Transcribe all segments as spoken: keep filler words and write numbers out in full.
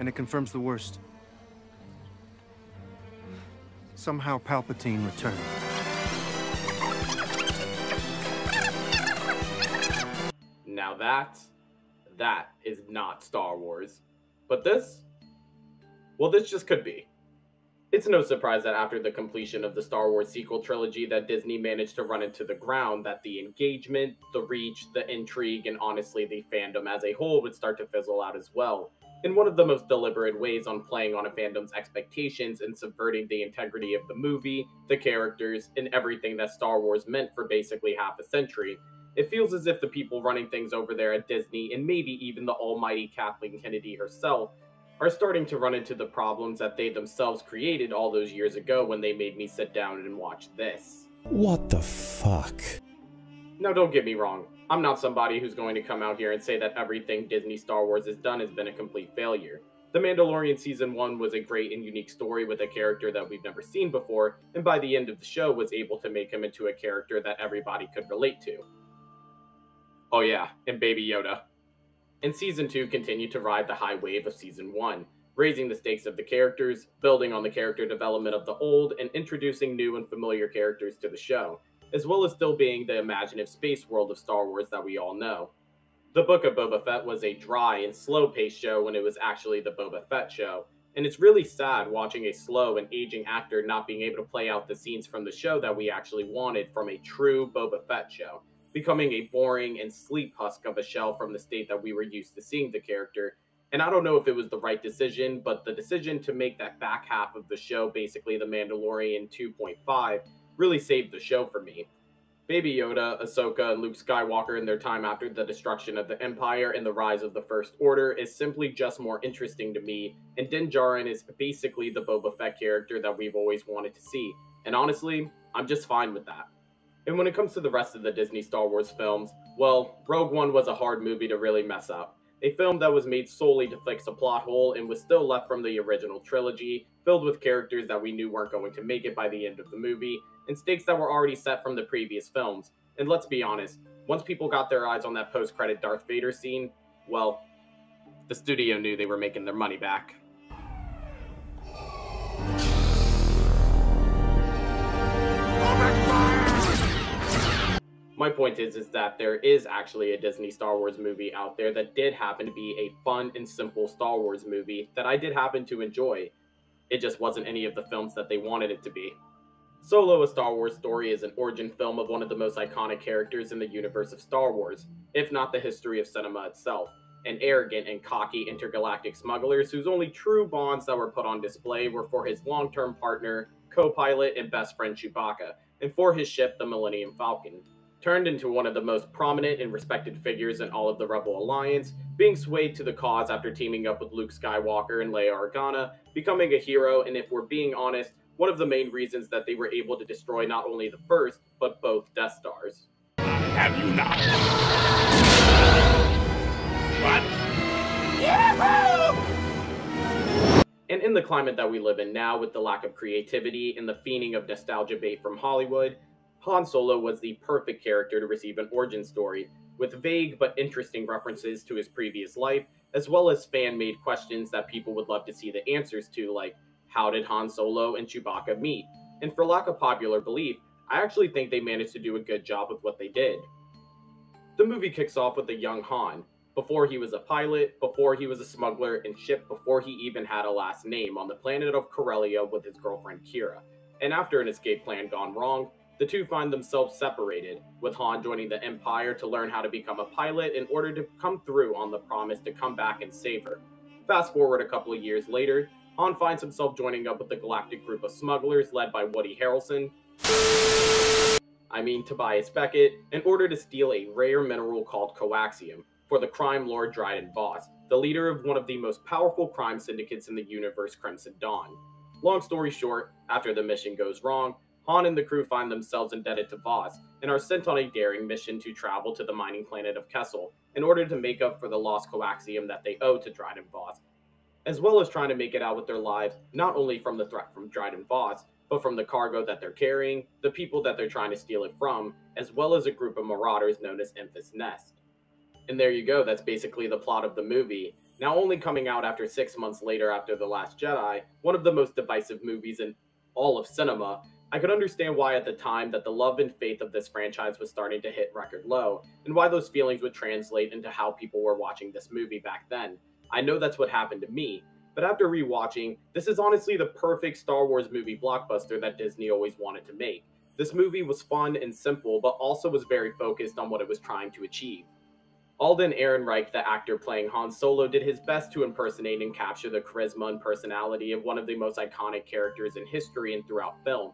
and it confirms the worst. Somehow Palpatine returned. Now that, that is not Star Wars. But this, well, this just could be. It's no surprise that after the completion of the Star Wars sequel trilogy that Disney managed to run into the ground, that the engagement, the reach, the intrigue, and honestly the fandom as a whole would start to fizzle out as well, in one of the most deliberate ways on playing on a fandom's expectations and subverting the integrity of the movie, the characters, and everything that Star Wars meant for basically half a century. It feels as if the people running things over there at Disney, and maybe even the almighty Kathleen Kennedy herself, are starting to run into the problems that they themselves created all those years ago when they made me sit down and watch this. What the fuck? Now don't get me wrong, I'm not somebody who's going to come out here and say that everything Disney Star Wars has done has been a complete failure. The Mandalorian Season one was a great and unique story with a character that we've never seen before, and by the end of the show was able to make him into a character that everybody could relate to. Oh yeah, and Baby Yoda. And Season two continued to ride the high wave of Season one, raising the stakes of the characters, building on the character development of the old, and introducing new and familiar characters to the show, as well as still being the imaginative space world of Star Wars that we all know. The Book of Boba Fett was a dry and slow-paced show when it was actually the Boba Fett show, and it's really sad watching a slow and aging actor not being able to play out the scenes from the show that we actually wanted from a true Boba Fett show, becoming a boring and sleep husk of a shell from the state that we were used to seeing the character. And I don't know if it was the right decision, but the decision to make that back half of the show basically The Mandalorian two point five really saved the show for me. Baby Yoda, Ahsoka, and Luke Skywalker in their time after the destruction of the Empire and the rise of the First Order is simply just more interesting to me, and Din Djarin is basically the Boba Fett character that we've always wanted to see, and honestly, I'm just fine with that. And when it comes to the rest of the Disney Star Wars films, well, Rogue One was a hard movie to really mess up. A film that was made solely to fix a plot hole and was still left from the original trilogy, filled with characters that we knew weren't going to make it by the end of the movie, and stakes that were already set from the previous films. And let's be honest, once people got their eyes on that post-credit Darth Vader scene, well, the studio knew they were making their money back. My point is, is that there is actually a Disney Star Wars movie out there that did happen to be a fun and simple Star Wars movie that I did happen to enjoy. It just wasn't any of the films that they wanted it to be. Solo, A Star Wars Story is an origin film of one of the most iconic characters in the universe of Star Wars, if not the history of cinema itself, an arrogant and cocky intergalactic smuggler whose only true bonds that were put on display were for his long-term partner, co-pilot, and best friend Chewbacca, and for his ship, the Millennium Falcon. Turned into one of the most prominent and respected figures in all of the Rebel Alliance, being swayed to the cause after teaming up with Luke Skywalker and Leia Organa, becoming a hero, and if we're being honest, one of the main reasons that they were able to destroy not only the first, but both Death Stars. Have you not? What? Yahoo! And in the climate that we live in now, with the lack of creativity and the fiending of nostalgia bait from Hollywood, Han Solo was the perfect character to receive an origin story, with vague but interesting references to his previous life, as well as fan-made questions that people would love to see the answers to, like, how did Han Solo and Chewbacca meet? And for lack of popular belief, I actually think they managed to do a good job with what they did. The movie kicks off with a young Han, before he was a pilot, before he was a smuggler, and shipped before he even had a last name on the planet of Corellia with his girlfriend Kira. And after an escape plan gone wrong, the two find themselves separated, with Han joining the Empire to learn how to become a pilot in order to come through on the promise to come back and save her. Fast forward a couple of years later, Han finds himself joining up with a galactic group of smugglers led by Woody Harrelson, I mean Tobias Beckett, in order to steal a rare mineral called Coaxium for the crime lord Dryden Vos, the leader of one of the most powerful crime syndicates in the universe, Crimson Dawn. Long story short, after the mission goes wrong, Han and the crew find themselves indebted to Vos, and are sent on a daring mission to travel to the mining planet of Kessel in order to make up for the lost coaxium that they owe to Dryden Vos, as well as trying to make it out with their lives, not only from the threat from Dryden Vos, but from the cargo that they're carrying, the people that they're trying to steal it from, as well as a group of marauders known as Enfys Nest. And there you go, that's basically the plot of the movie. Now only coming out after six months later after The Last Jedi, one of the most divisive movies in all of cinema, I could understand why at the time that the love and faith of this franchise was starting to hit record low, and why those feelings would translate into how people were watching this movie back then. I know that's what happened to me, but after rewatching, this is honestly the perfect Star Wars movie blockbuster that Disney always wanted to make. This movie was fun and simple, but also was very focused on what it was trying to achieve. Alden Ehrenreich, the actor playing Han Solo, did his best to impersonate and capture the charisma and personality of one of the most iconic characters in history and throughout film.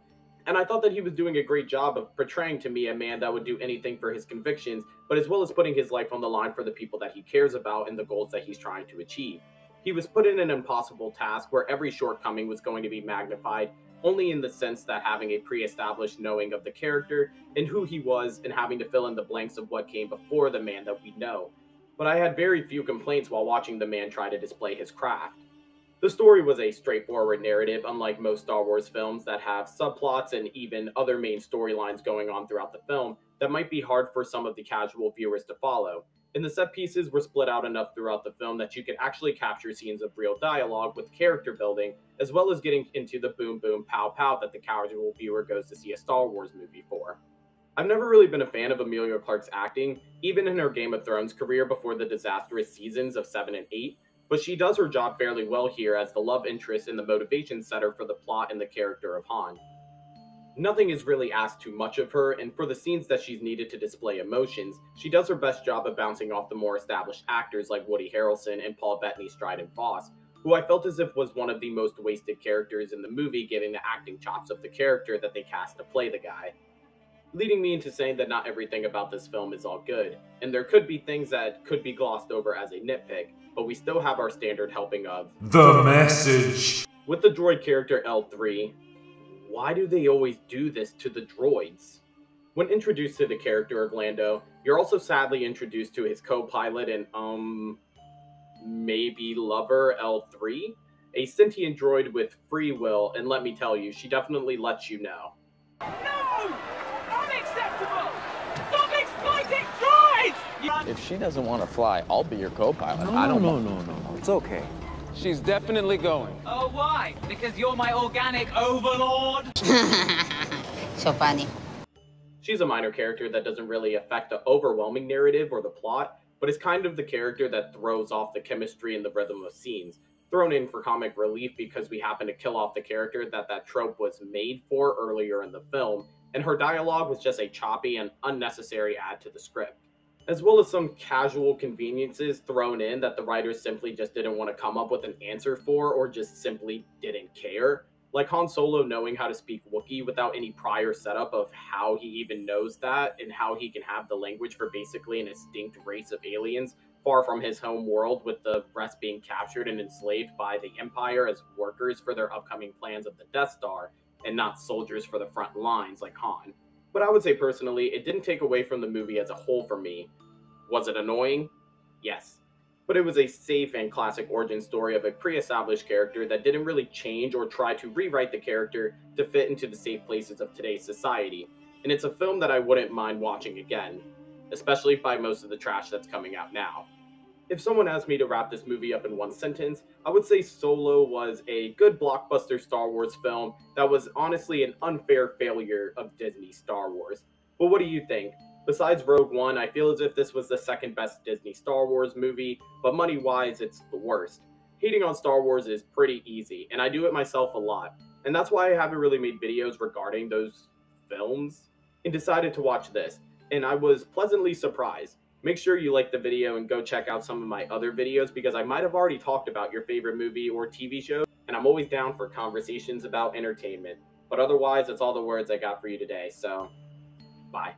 And I thought that he was doing a great job of portraying to me a man that would do anything for his convictions, but as well as putting his life on the line for the people that he cares about and the goals that he's trying to achieve. He was put in an impossible task where every shortcoming was going to be magnified, only in the sense that having a pre-established knowing of the character and who he was and having to fill in the blanks of what came before the man that we know. But I had very few complaints while watching the man try to display his craft. The story was a straightforward narrative, unlike most Star Wars films that have subplots and even other main storylines going on throughout the film that might be hard for some of the casual viewers to follow. And the set pieces were split out enough throughout the film that you could actually capture scenes of real dialogue with character building, as well as getting into the boom boom pow pow that the casual viewer goes to see a Star Wars movie for. I've never really been a fan of Emilia Clarke's acting, even in her Game of Thrones career before the disastrous seasons of seven and eight, but she does her job fairly well here as the love interest and the motivation setter for the plot and the character of Han. Nothing is really asked too much of her, and for the scenes that she's needed to display emotions, she does her best job of bouncing off the more established actors like Woody Harrelson and Paul Bettany's Dryden Vos, who I felt as if was one of the most wasted characters in the movie, given the acting chops of the character that they cast to play the guy. Leading me into saying that not everything about this film is all good, and there could be things that could be glossed over as a nitpick, but we still have our standard helping of the message. With the droid character L three, why do they always do this to the droids? When introduced to the character of Lando, you're also sadly introduced to his co-pilot and, um, maybe lover, L three? A sentient droid with free will, and let me tell you, she definitely lets you know. No! Unacceptable! Stop exploiting droids! If she doesn't want to fly, I'll be your co-pilot. No, I don't no, no, no, no, it's okay. She's definitely going. Oh, why? Because you're my organic overlord? So funny. She's a minor character that doesn't really affect the overwhelming narrative or the plot, but is kind of the character that throws off the chemistry and the rhythm of scenes, thrown in for comic relief because we happen to kill off the character that that trope was made for earlier in the film, and her dialogue was just a choppy and unnecessary add to the script, as well as some casual conveniences thrown in that the writers simply just didn't want to come up with an answer for or just simply didn't care. Like Han Solo knowing how to speak Wookiee without any prior setup of how he even knows that and how he can have the language for basically an extinct race of aliens far from his home world, with the rest being captured and enslaved by the Empire as workers for their upcoming plans of the Death Star and not soldiers for the front lines like Han. But I would say personally, it didn't take away from the movie as a whole for me. Was it annoying? Yes. But it was a safe and classic origin story of a pre-established character that didn't really change or try to rewrite the character to fit into the safe places of today's society. And it's a film that I wouldn't mind watching again, especially by most of the trash that's coming out now. If someone asked me to wrap this movie up in one sentence, I would say Solo was a good blockbuster Star Wars film that was honestly an unfair failure of Disney's Star Wars. But what do you think? Besides Rogue One, I feel as if this was the second best Disney Star Wars movie, but money-wise, it's the worst. Hating on Star Wars is pretty easy, and I do it myself a lot, and that's why I haven't really made videos regarding those films, and decided to watch this, and I was pleasantly surprised. Make sure you like the video and go check out some of my other videos, because I might have already talked about your favorite movie or T V show, and I'm always down for conversations about entertainment. But otherwise, that's all the words I got for you today, so bye.